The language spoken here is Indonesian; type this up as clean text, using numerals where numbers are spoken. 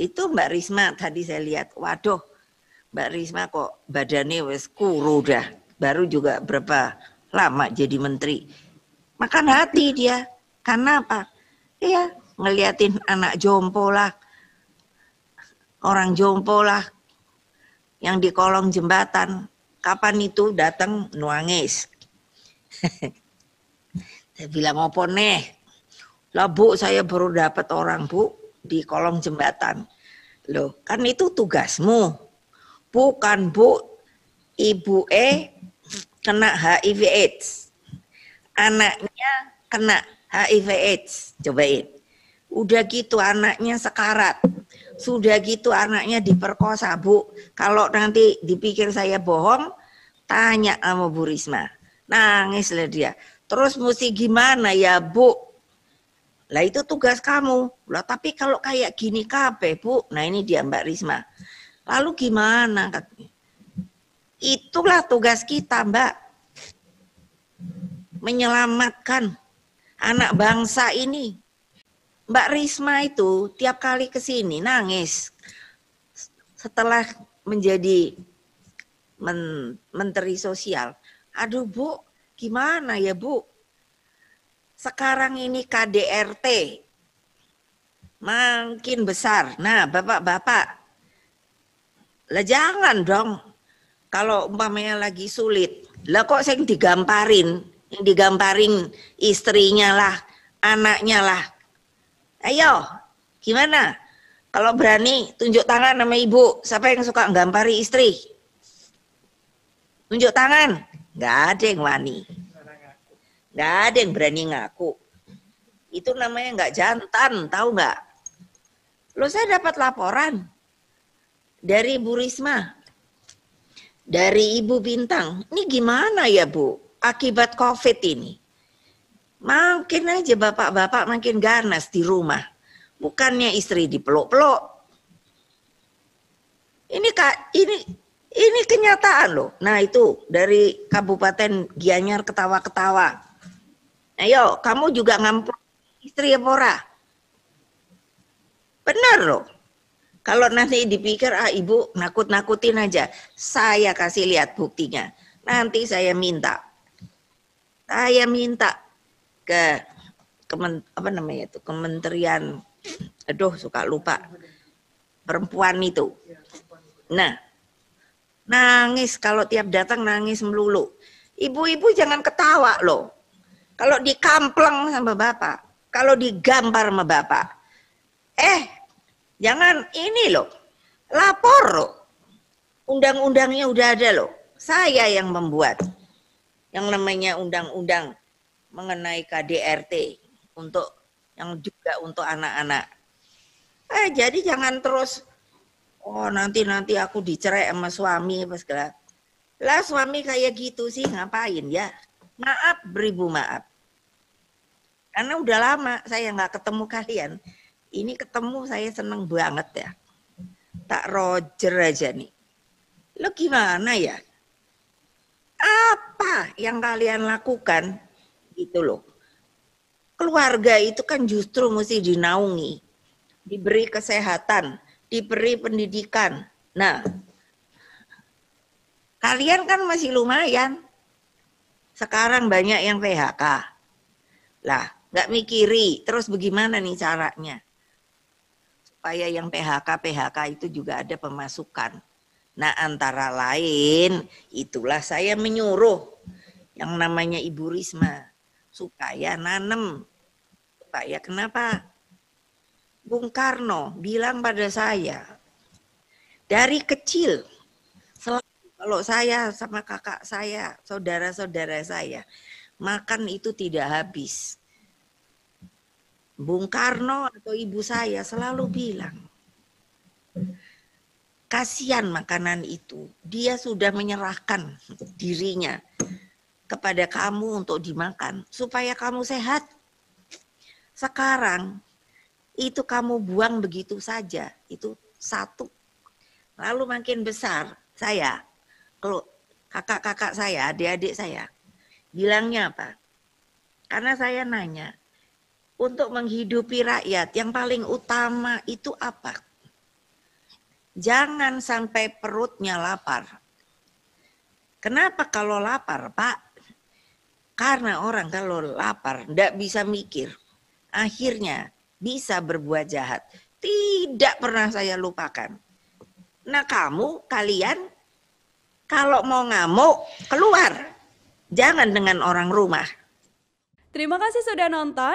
Itu Mbak Risma tadi saya lihat, waduh Mbak Risma kok badannya wes kuru dah, baru juga berapa lama jadi menteri. Makan hati dia, karena apa? Iya, ngeliatin anak jompo lah, orang jompo lah, yang di kolong jembatan, kapan itu datang nuangis. Saya bilang opo neh, lah Bu saya baru dapat orang Bu di kolong jembatan. Loh, kan itu tugasmu. Bukan Bu, Ibu kena HIV AIDS. Anaknya kena HIV AIDS, cobain. Udah gitu anaknya sekarat. Sudah gitu anaknya diperkosa, Bu. Kalau nanti dipikir saya bohong, tanya sama Bu Risma. Nangislah dia. Terus mesti gimana ya Bu? Lah itu tugas kamu. Lah tapi kalau kayak gini kape Bu? Nah ini dia Mbak Risma. Lalu gimana? Itulah tugas kita Mbak. Menyelamatkan anak bangsa ini. Mbak Risma itu tiap kali ke sini nangis. Setelah menjadi menteri sosial. Aduh Bu. Gimana ya Bu? Sekarang ini KDRT makin besar. Nah bapak-bapak, lah jangan dong kalau umpamanya lagi sulit. Lah kok saya digamparin, yang digamparin istrinya lah, anaknya lah. Ayo, gimana? Kalau berani tunjuk tangan sama ibu. Siapa yang suka gampari istri? Tunjuk tangan. Nggak ada yang wani, nggak ada yang berani ngaku. Itu namanya nggak jantan, tahu nggak? Loh saya dapat laporan dari Bu Risma, dari Ibu Bintang. Ini gimana ya Bu? Akibat COVID ini, makin aja bapak-bapak makin ganas di rumah. Bukannya istri dipeluk-peluk. Ini Kak, ini kenyataan loh. Nah itu dari Kabupaten Gianyar ketawa-ketawa. Ayo kamu juga ngampung istri ya Bora. Bener loh. Kalau nanti dipikir ah ibu nakut-nakutin aja. Saya kasih lihat buktinya. Nanti saya minta. Saya minta ke Kementerian, aduh suka lupa, perempuan itu. Nah. Nangis, kalau tiap datang nangis melulu. Ibu-ibu jangan ketawa loh. Kalau dikampleng sama bapak. Kalau digambar sama bapak. Jangan ini loh. Lapor loh. Undang-undangnya udah ada loh. Saya yang membuat. Yang namanya undang-undang mengenai KDRT. Untuk, yang juga untuk anak-anak. Jadi jangan terus... Oh nanti aku dicerai sama suami pas segala. Lah suami kayak gitu sih ngapain ya? Maaf beribu maaf. Karena udah lama saya nggak ketemu kalian. Ini ketemu saya seneng banget ya. Tak Roger aja nih. Lo gimana ya? Apa yang kalian lakukan gitu loh? Keluarga itu kan justru mesti dinaungi, diberi kesehatan. Diberi pendidikan. Nah, kalian kan masih lumayan. Sekarang banyak yang PHK. Lah, nggak mikiri. Terus bagaimana nih caranya? Supaya yang PHK itu juga ada pemasukan. Nah, antara lain, itulah saya menyuruh yang namanya Ibu Risma. Supaya nanem. Supaya kenapa? Bung Karno bilang pada saya, dari kecil, kalau saya sama kakak saya, saudara-saudara saya, makan itu tidak habis. Bung Karno atau ibu saya selalu bilang, kasihan makanan itu, dia sudah menyerahkan dirinya kepada kamu untuk dimakan, supaya kamu sehat. Sekarang, itu kamu buang begitu saja, itu satu. Lalu makin besar, saya, kalau kakak-kakak saya, adik-adik saya, bilangnya apa? Karena saya nanya, untuk menghidupi rakyat yang paling utama itu apa? Jangan sampai perutnya lapar. Kenapa kalau lapar, Pak? Karena orang kalau lapar tidak bisa mikir. Akhirnya bisa berbuat jahat. Tidak pernah saya lupakan. Nah kamu, kalian, kalau mau ngamuk, keluar. Jangan dengan orang rumah. Terima kasih sudah nonton.